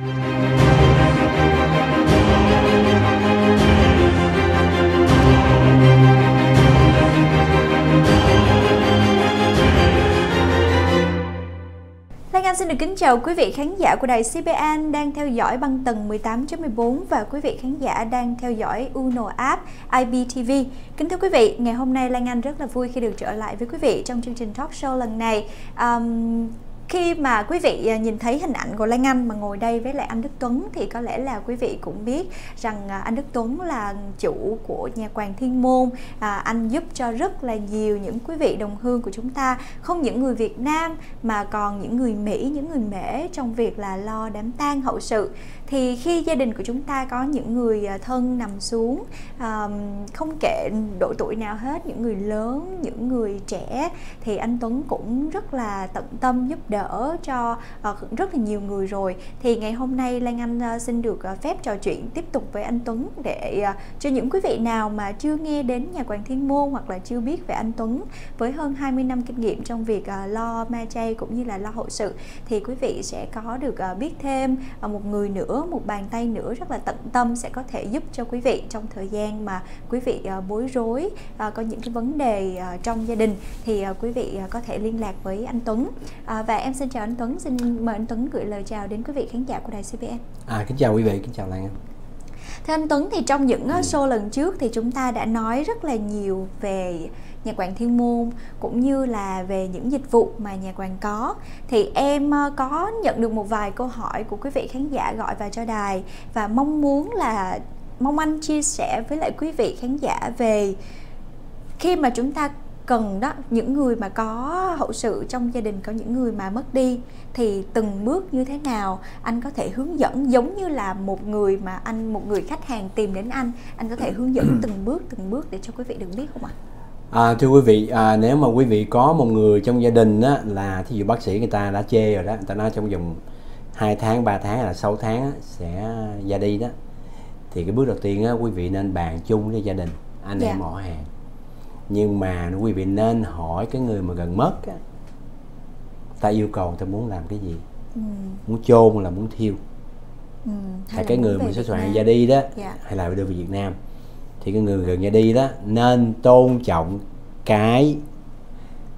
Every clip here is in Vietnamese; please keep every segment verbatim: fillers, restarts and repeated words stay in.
Lan Anh xin được kính chào quý vị khán giả của đài xê bê en đang theo dõi băng tầng mười tám chấm mười bốn và quý vị khán giả đang theo dõi Uno App i bê tê vê. Kính thưa quý vị, ngày hôm nay Lan Anh rất là vui khi được trở lại với quý vị trong chương trình talk show lần này. Um... Khi mà quý vị nhìn thấy hình ảnh của Lan Anh mà ngồi đây với lại anh Đức Tuấn thì có lẽ là quý vị cũng biết rằng anh Đức Tuấn là chủ của nhà Quàn Thiên Môn. à, Anh giúp cho rất là nhiều những quý vị đồng hương của chúng ta, không những người Việt Nam mà còn những người Mỹ, những người Mễ trong việc là lo đám tang hậu sự. Thì khi gia đình của chúng ta có những người thân nằm xuống, à, không kể độ tuổi nào hết, những người lớn, những người trẻ, thì anh Tuấn cũng rất là tận tâm giúp đỡ cho rất là nhiều người rồi. Thì ngày hôm nay Lan Anh xin được phép trò chuyện tiếp tục với anh Tuấn, để cho những quý vị nào mà chưa nghe đến nhà Quàn Thiên Môn hoặc là chưa biết về anh Tuấn với hơn hai mươi năm kinh nghiệm trong việc lo ma chay cũng như là lo hậu sự, thì quý vị sẽ có được biết thêm một người nữa, một bàn tay nữa rất là tận tâm sẽ có thể giúp cho quý vị trong thời gian mà quý vị bối rối, có những cái vấn đề trong gia đình. Thì quý vị có thể liên lạc với anh Tuấn. Và em xin chào anh Tuấn, xin mời anh Tuấn gửi lời chào đến quý vị khán giả của đài xê bê en. À, kính chào quý vị, kính chào Lan Anh. Thưa anh Tuấn, thì trong những show lần trước thì chúng ta đã nói rất là nhiều về nhà Quàn Thiên Môn cũng như là về những dịch vụ mà nhà Quàn có. Thì em có nhận được một vài câu hỏi của quý vị khán giả gọi vào cho đài và mong muốn là mong anh chia sẻ với lại quý vị khán giả về khi mà chúng ta cần đó, những người mà có hậu sự trong gia đình, có những người mà mất đi thì từng bước như thế nào anh có thể hướng dẫn, giống như là một người mà anh một người khách hàng tìm đến anh anh có thể hướng dẫn từng bước từng bước để cho quý vị được biết không ạ? À, thưa quý vị, à, nếu mà quý vị có một người trong gia đình đó, là thí dụ bác sĩ người ta đã chê rồi đó, người ta nói trong vòng hai tháng, ba tháng hay là sáu tháng đó, sẽ ra đi đó, thì cái bước đầu tiên đó, quý vị nên bàn chung với gia đình, anh em họ hàng. Nhưng mà quý vị nên hỏi cái người mà gần mất á, ta yêu cầu ta muốn làm cái gì, ừ. muốn chôn là muốn thiêu, ừ. hay là cái người mà sửa soạn ra đi đó, dạ. hay là đưa về Việt Nam, thì cái người gần ra đi đó nên tôn trọng cái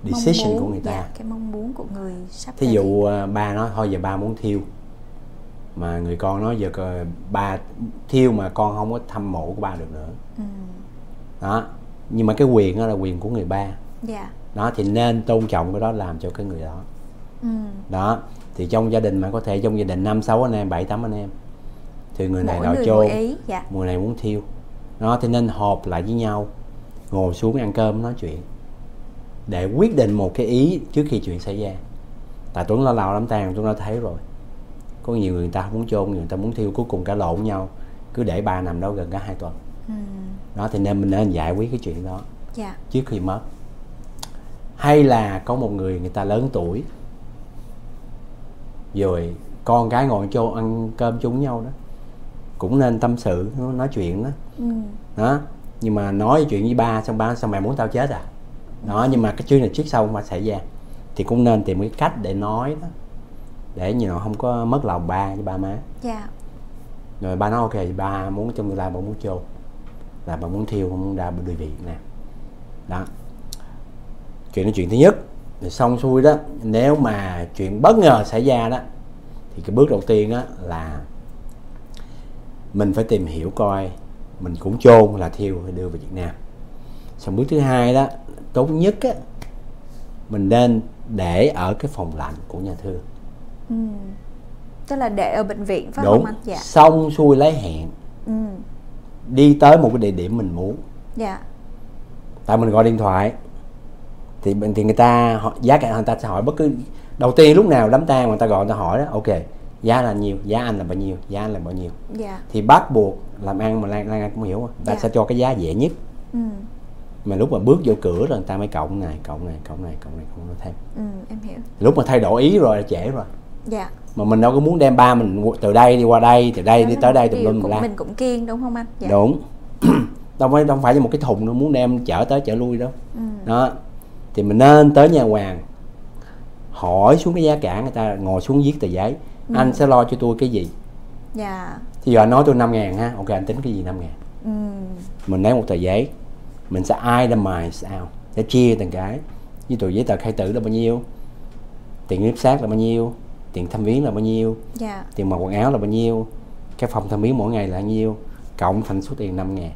decision muốn, của người ta, dạ, cái mong muốn của người sắp. Thí dụ ba nói thôi giờ ba muốn thiêu, mà người con nói giờ ba thiêu mà con không có thăm mộ của ba được nữa, ừ. đó. Nhưng mà cái quyền đó là quyền của người ba, yeah. đó thì nên tôn trọng cái đó, làm cho cái người đó, ừ. đó thì trong gia đình mà có thể trong gia đình năm sáu anh em, bảy tám anh em, thì người này đòi chôn, yeah. người này muốn thiêu, đó thì nên họp lại với nhau, ngồi xuống ăn cơm nói chuyện để quyết định một cái ý trước khi chuyện xảy ra. Tại Tuấn lo lào đám tang, Tuấn đã thấy rồi, có nhiều người, người ta không muốn chôn, người ta muốn thiêu, cuối cùng cả lộn nhau, cứ để ba nằm đó gần cả hai tuần. Ừ. Đó thì nên mình nên giải quyết cái chuyện đó, dạ. trước khi mất. Hay là có một người người ta lớn tuổi rồi, con cái ngồi cho ăn cơm chung nhau đó, cũng nên tâm sự, nói chuyện đó, ừ. đó. Nhưng mà nói chuyện với ba, xong ba xong mày muốn tao chết à, đó. Nhưng mà cái chuyện này trước sau mà xảy ra thì cũng nên tìm cái cách để nói đó, để như nó không có mất lòng ba với ba má, dạ. rồi ba nói ok, ba muốn trong tương lai ba muốn chôn là bà muốn thiêu, không ra đưa Việt Nam. Đó, chuyện đó, chuyện thứ nhất. Rồi xong xuôi đó, nếu mà chuyện bất ngờ xảy ra đó, thì cái bước đầu tiên đó là mình phải tìm hiểu coi mình cũng chôn là thiêu hay đưa về Việt Nam. Xong bước thứ hai đó, tốt nhất á, mình nên để ở cái phòng lạnh của nhà thương, ừ. tức là để ở bệnh viện phải không anh? Dạ. Xong xuôi lấy hẹn, ừ. đi tới một cái địa điểm mình muốn, dạ. tại mình gọi điện thoại thì mình thì người ta họ, giá cả người ta sẽ hỏi bất cứ, đầu tiên lúc nào đám tang người ta gọi người ta hỏi đó, ok giá là nhiều, giá anh là bao nhiêu, giá anh là bao nhiêu, dạ. thì bắt buộc làm ăn mà Lan Anh cũng hiểu mà, người ta dạ. sẽ cho cái giá rẻ nhất, ừ. mà lúc mà bước vô cửa rồi người ta mới cộng này cộng này cộng này cộng này cộng này thêm, ừ, em hiểu. Lúc mà thay đổi ý rồi là trễ rồi, dạ. mà mình đâu có muốn đem ba mình từ đây đi qua đây, từ đây đó đi tới đây, tùm lum la. Mình cũng kiêng đúng không anh? Dạ. Đúng. Đâu phải đâu phải như một cái thùng nó muốn đem chở tới chở lui đâu. Ừ. Đó. Thì mình nên tới nhà Quàn, hỏi xuống cái giá cả, người ta ngồi xuống viết tờ giấy, ừ. anh sẽ lo cho tôi cái gì? Dạ. Thì giờ anh nói tôi năm ngàn ha, ok anh tính cái gì năm ngàn? Ừ. Mình lấy một tờ giấy, mình sẽ itemize out, để chia từng cái. Như tờ giấy tờ khai tử là bao nhiêu, tiền giám sát là bao nhiêu, tiền thẩm viếng là bao nhiêu, dạ. tiền mặc quần áo là bao nhiêu, cái phòng thẩm viếng mỗi ngày là bao nhiêu, cộng thành số tiền năm ngàn.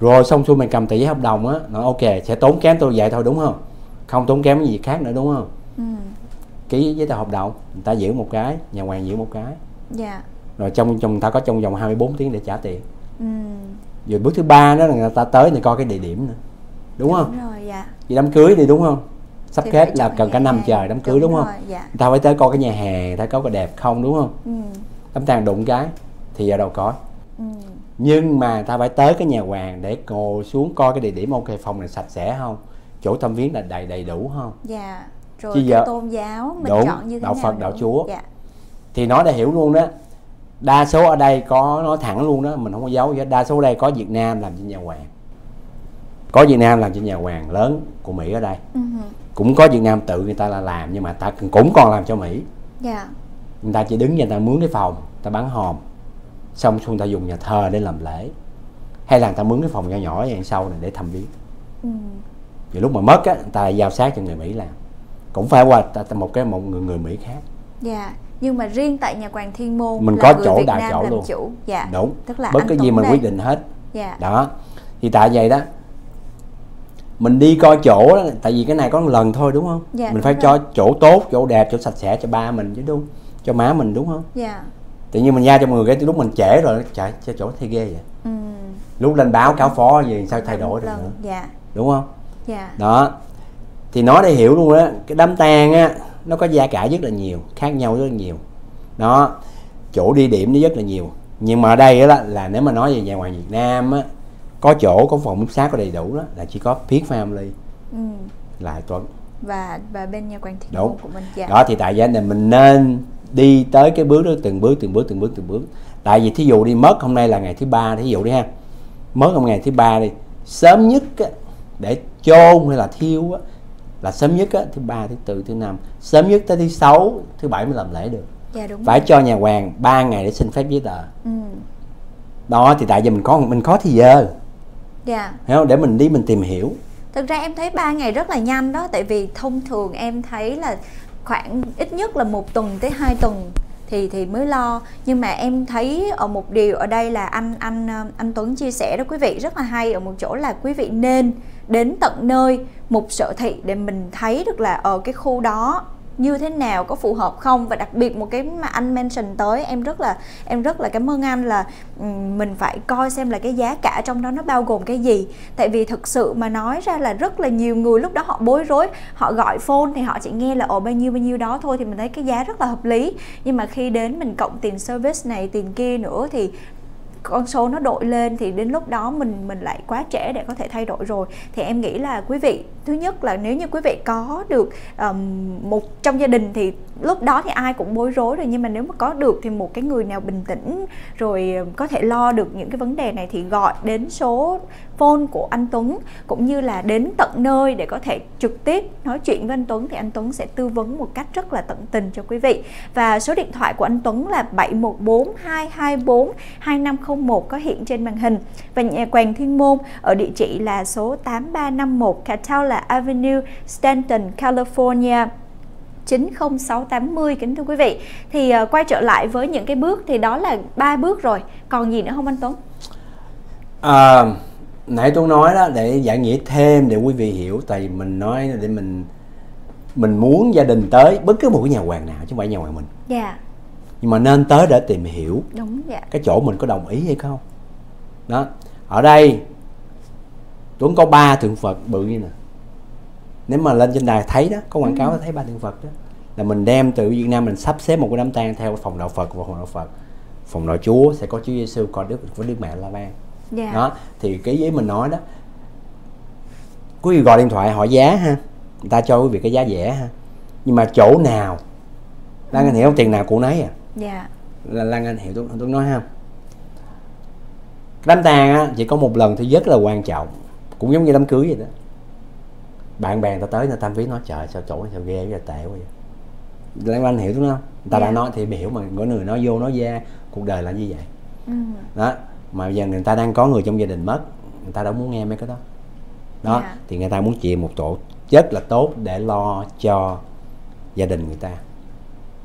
Rồi xong xuôi mình cầm tờ giấy hợp đồng á, nói ok sẽ tốn kém tôi vậy thôi đúng không, không tốn kém cái gì khác nữa đúng không? Ừ. Ký giấy tờ hợp đồng, người ta giữ một cái, nhà hoàng giữ một cái. Dạ. Rồi trong trong người ta có trong vòng hai mươi bốn tiếng để trả tiền. Ừ. Rồi bước thứ ba đó là người ta tới thì coi cái địa điểm nữa, đúng, đúng không? Rồi, dạ. Vì đám cưới đi đúng không? Sắp thì kết là cần cả năm trời đám cưới đúng, đúng rồi, không? Dạ. Người ta phải tới coi cái nhà hàng, ta có cái đẹp không đúng không? Ừ. Đám tang đụng cái thì giờ đâu có. Ừ. Nhưng mà ta phải tới cái nhà hoàng để ngồi xuống coi cái địa điểm, ok phòng này sạch sẽ không, chỗ thăm viếng là đầy đầy đủ không? Dạ. Rồi chứ giờ, tôn giáo mình đúng, chọn như thế đạo nào Phật đúng? Đạo Chúa. Dạ. Thì nói để hiểu luôn đó, đa số ở đây có nói thẳng luôn đó, mình không có giấu gì hết. Đa số ở đây có Việt Nam làm trên nhà hoàng, có Việt Nam làm trên nhà hoàng lớn của Mỹ ở đây. Uh -huh. Cũng có Việt Nam tự người ta là làm, nhưng mà ta cũng còn làm cho Mỹ. Dạ. Người ta chỉ đứng người ta mướn cái phòng, ta bán hòm, xong xuôi ta dùng nhà thờ để làm lễ, hay là người ta mướn cái phòng nhỏ nhỏ ở sau này để thăm viếng. Uh -huh. Vì lúc mà mất á, người ta lại giao sát cho người Mỹ làm, cũng phải qua một cái một người người Mỹ khác. Dạ. Nhưng mà riêng tại nhà Quàn Thiên Môn mình là có chỗ đại chỗ luôn chủ. Dạ. Đúng. Tức là bất cái gì mình đây quyết định hết. Dạ. Đó. Thì tại vậy đó, mình đi coi chỗ đó, tại vì cái này có một lần thôi đúng không? Dạ, mình phải rồi. Cho chỗ tốt, chỗ đẹp, chỗ sạch sẽ cho ba mình chứ đúng, cho má mình đúng không? Dạ. Tự nhiên mình ra cho mọi người cái lúc mình trễ rồi, chạy cho chỗ thấy ghê vậy. Ừ. Lúc lên báo cáo phó gì sao thay đổi được nữa. Dạ. Đúng không? Dạ. Đó. Thì nói để hiểu luôn đó, cái đám tang á nó có giá cả rất là nhiều, khác nhau rất là nhiều. Đó, chỗ đi điểm nó rất là nhiều. Nhưng mà ở đây đó là nếu mà nói về nhà hoàng Việt Nam á, có chỗ, có phòng giám sát, có đầy đủ đó, là chỉ có Peak Family, ừ. là Tuấn và và bên nhà Quàn Thiên Môn của mình. Dạ. Đó thì tại gia đình mình nên đi tới cái bước đó từng bước từng bước từng bước từng bước. Tại vì thí dụ đi mất hôm nay là ngày thứ ba, thí dụ đi ha, mất hôm ngày thứ ba đi, sớm nhất á, để chôn hay là thiêu á, là sớm nhất á, thứ ba, thứ tư, thứ năm, sớm nhất tới thứ sáu, thứ bảy mới làm lễ được. Dạ, đúng. Phải rồi. Cho nhà hoàng ba ngày để xin phép giấy tờ. Ừ. Đó thì tại vì mình có mình có thì giờ. Dạ. Hiểu không? Để mình đi mình tìm hiểu. Thực ra em thấy ba ngày rất là nhanh đó, tại vì thông thường em thấy là khoảng ít nhất là một tuần tới hai tuần thì thì mới lo. Nhưng mà em thấy ở một điều ở đây là anh anh anh Tuấn chia sẻ đó quý vị rất là hay ở một chỗ là quý vị nên đến tận nơi một sở thị để mình thấy được là ở cái khu đó như thế nào, có phù hợp không. Và đặc biệt một cái mà anh mention tới, em rất là em rất là cảm ơn anh, là mình phải coi xem là cái giá cả trong đó nó bao gồm cái gì. Tại vì thực sự mà nói ra là rất là nhiều người lúc đó họ bối rối, họ gọi phone thì họ chỉ nghe là ồ bao nhiêu bao nhiêu đó thôi, thì mình thấy cái giá rất là hợp lý. Nhưng mà khi đến mình cộng tiền service này tiền kia nữa thì con số nó đội lên, thì đến lúc đó mình mình lại quá trễ để có thể thay đổi rồi. Thì em nghĩ là quý vị, thứ nhất là nếu như quý vị có được um, một trong gia đình thì lúc đó thì ai cũng bối rối rồi, nhưng mà nếu mà có được thì một cái người nào bình tĩnh rồi có thể lo được những cái vấn đề này thì gọi đến số phone của anh Tuấn, cũng như là đến tận nơi để có thể trực tiếp nói chuyện với anh Tuấn, thì anh Tuấn sẽ tư vấn một cách rất là tận tình cho quý vị. Và số điện thoại của anh Tuấn là bảy một bốn hai hai bốn hai năm không một có hiện trên màn hình. Và nhà Quàn Thiên Môn ở địa chỉ là số tám ba năm mốt Catala Avenue, Stanton, California chín không sáu tám không. Kính thưa quý vị, thì uh, quay trở lại với những cái bước, thì đó là ba bước rồi, còn gì nữa không anh Tuấn? À, nãy tôi nói đó, để giải nghĩa thêm để quý vị hiểu, tại mình nói để mình mình muốn gia đình tới bất cứ một cái nhà hoàng nào chứ không phải nhà hoàng mình. Dạ. Yeah. Nhưng mà nên tới để tìm hiểu. Đúng vậy. Cái chỗ mình có đồng ý hay không. Đó. Ở đây Tuấn có ba tượng Phật bự như nè. Nếu mà lên trên đài thấy đó, có quảng cáo thấy ba tượng Phật đó, là mình đem từ Việt Nam mình sắp xếp một cái đám tang theo phòng đạo Phật và phòng đạo Phật. Phòng đạo Chúa sẽ có Chúa Giêsu, có Đức có Đức Mẹ La Vang. Yeah. Đó, thì cái giấy mình nói đó. Quý vị gọi điện thoại hỏi giá ha, người ta cho quý vị cái giá rẻ ha. Nhưng mà chỗ nào Lan Anh hiểu không? Tiền nào của nấy à? Dạ. Là Lan Anh hiểu tôi, tôi nói không? Đám tang á, chỉ có một lần thì rất là quan trọng, cũng giống như đám cưới vậy đó. Bạn bè người ta tới, người ta tâm lý nói trời sao chỗ sao ghê, cái tệ quá vậy. Lan Anh hiểu đúng không? Người ta yeah. đã nói thì biểu mà có người nói vô nói ra, cuộc đời là như vậy. Ừ. Đó, mà giờ người ta đang có người trong gia đình mất, người ta đâu muốn nghe mấy cái đó. Đó, yeah. thì người ta muốn chia một tổ rất là tốt để lo cho gia đình người ta.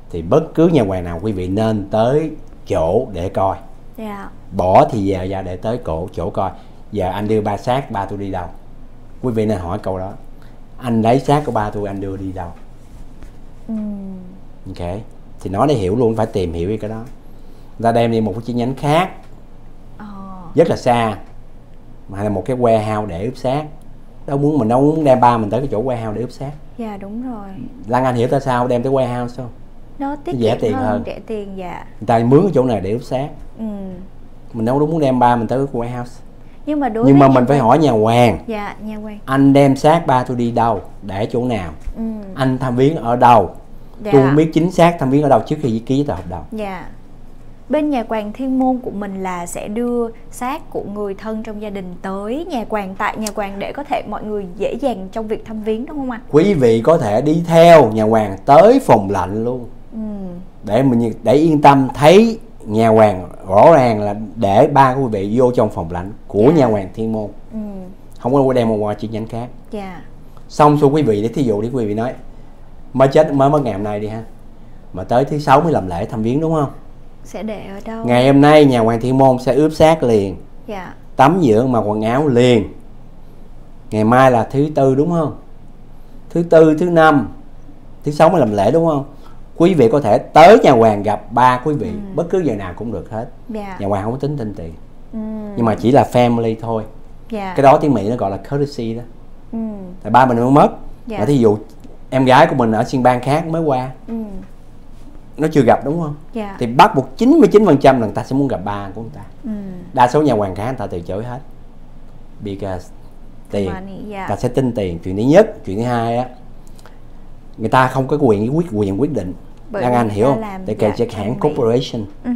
Thì bất cứ nhà hoàng nào quý vị nên tới chỗ để coi. Yeah. Bỏ thì giờ ra để tới cổ chỗ coi. Giờ anh đưa ba xác, ba tôi đi đâu? Quý vị nên hỏi câu đó. Anh lấy xác của ba tôi, anh đưa đi đâu? Mm. Ok, thì nó để hiểu luôn, phải tìm hiểu cái đó. Người ta đem đi một cái chi nhánh khác oh. rất là xa, hay là một cái warehouse để ướp xác. Đâu muốn mình đâu muốn đem ba mình tới cái chỗ warehouse để ướp xác. Dạ yeah, đúng rồi. Lan Anh hiểu tại sao đem tới warehouse không? Nó tiết kiệm tiền hơn, hơn. Rẻ tiền dạ. Người ta mướn cái chỗ này để ướp xác. Ừ. Mình đâu đúng muốn đem ba mình tới cái warehouse. Nhưng mà đối nhưng mà mình phải hỏi nhà hoàng. Dạ, nhà hoàng. Anh đem xác ba tôi đi đâu, để chỗ nào? Ừ. Anh thăm viếng ở đâu? Dạ. Tôi không biết chính xác thăm viếng ở đâu trước khi ký tờ hợp đồng. Dạ. Bên nhà Quàn Thiên Môn của mình là sẽ đưa xác của người thân trong gia đình tới nhà Quàn, tại nhà Quàn để có thể mọi người dễ dàng trong việc thăm viếng đúng không anh? Quý vị có thể đi theo nhà Quàn tới phòng lạnh luôn. Ừ. Để mình để yên tâm thấy nhà hoàng rõ ràng là để ba quý vị vô trong phòng lạnh của yeah. nhà Quàn Thiên Môn. Ừ. Không có đem một ngoài chi nhánh khác. Yeah. Xong số quý vị để thí dụ để quý vị nói mới chết mới mất ngày hôm nay đi ha, mà tới thứ sáu mới làm lễ thăm viếng đúng không? Sẽ để ở đâu? Ngày hôm nay nhà Quàn Thiên Môn sẽ ướp xác liền. Yeah. Tắm dưỡng mà quần áo liền. Ngày mai là thứ tư đúng không? Thứ tư, thứ năm, thứ sáu mới làm lễ đúng không? Quý vị có thể tới nhà hoàng gặp ba quý vị ừ. bất cứ giờ nào cũng được hết. Yeah. Nhà hoàng không có tính tinh tiền. Ừ. Nhưng mà chỉ là family thôi. Yeah. Cái đó tiếng Mỹ nó gọi là courtesy đó. Ừ. Tại ba mình mới mất. Yeah. Mà thí dụ em gái của mình ở xuyên bang khác mới qua. Ừ. Nó chưa gặp đúng không? Yeah. Thì bắt buộc chín mươi chín phần trăm là người ta sẽ muốn gặp ba của người ta. Ừ. Đa số nhà hoàng khác người ta từ chối hết. Because tiền. Người yeah. ta sẽ tin tiền. Chuyện thứ nhất, chuyện thứ hai á, người ta không có quyền quyết quyền quyết định. Lan Anh hiểu không? Để kể cho hãng corporation. Uh-huh.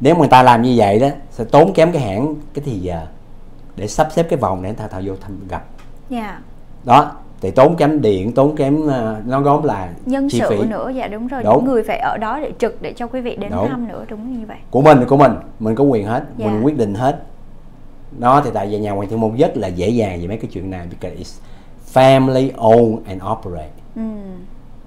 Nếu mà người ta làm như vậy đó sẽ tốn kém cái hãng cái thì giờ để sắp xếp cái vòng để người ta thao vô thăm gặp. Yeah. Đó, thì tốn kém điện, tốn kém nó gom là nhân chi sự phí nữa. Dạ đúng rồi. Đúng. Những người phải ở đó để trực để cho quý vị đến đúng. Thăm nữa, đúng như vậy. Của mình của mình, mình có quyền hết, yeah. mình quyết định hết. Đó thì tại vì nhà Quàn Thiên Môn rất là dễ dàng về mấy cái chuyện này because it's family owned and operate. Ừ.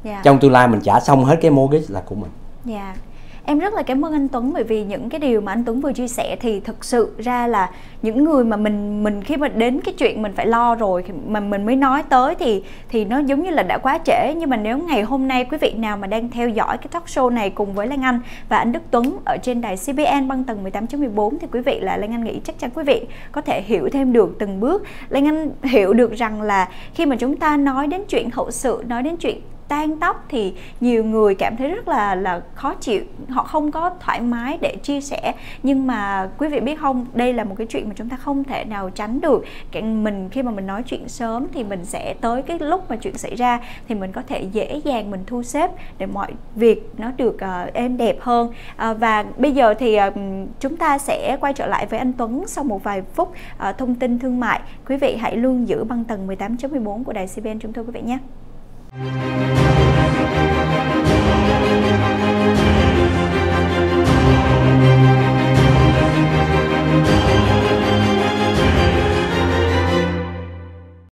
Yeah. Trong tương lai mình trả xong hết cái mortgage là của mình. Dạ yeah. Em rất là cảm ơn anh Tuấn, bởi vì những cái điều mà anh Tuấn vừa chia sẻ thì thực sự ra là những người mà mình mình khi mà đến cái chuyện mình phải lo rồi mà mình mới nói tới thì thì nó giống như là đã quá trễ. Nhưng mà nếu ngày hôm nay quý vị nào mà đang theo dõi cái talk show này cùng với Lan Anh và anh Đức Tuấn ở trên đài xê bê en băng tầng mười tám chấm mười bốn thì quý vị là Lan Anh nghĩ chắc chắn quý vị có thể hiểu thêm được từng bước. Lan Anh hiểu được rằng là khi mà chúng ta nói đến chuyện hậu sự, nói đến chuyện tan tóc thì nhiều người cảm thấy rất là là khó chịu, họ không có thoải mái để chia sẻ. Nhưng mà quý vị biết không, đây là một cái chuyện mà chúng ta không thể nào tránh được. Cái mình khi mà mình nói chuyện sớm thì mình sẽ tới cái lúc mà chuyện xảy ra thì mình có thể dễ dàng mình thu xếp để mọi việc nó được uh, êm đẹp hơn. Uh, và bây giờ thì uh, chúng ta sẽ quay trở lại với anh Tuấn sau một vài phút uh, thông tin thương mại. Quý vị hãy luôn giữ băng tầng mười tám chấm mười bốn của đài xê bê en chúng tôi quý vị nhé. We'll be right back.